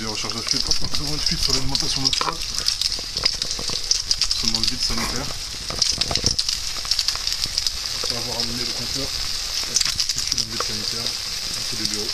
des recherches d'aspect porte devant une fuite sur l'alimentation de flotte, seulement le vide sanitaire. Après avoir allumé le compteur, la fuite se situe dans le vide sanitaire, c'est le bureau.